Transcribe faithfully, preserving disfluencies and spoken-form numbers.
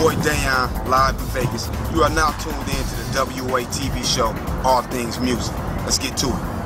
boy Daiyon, live in Vegas. You are now tuned in to the W O A T V show, All Things Music. Let's get to it.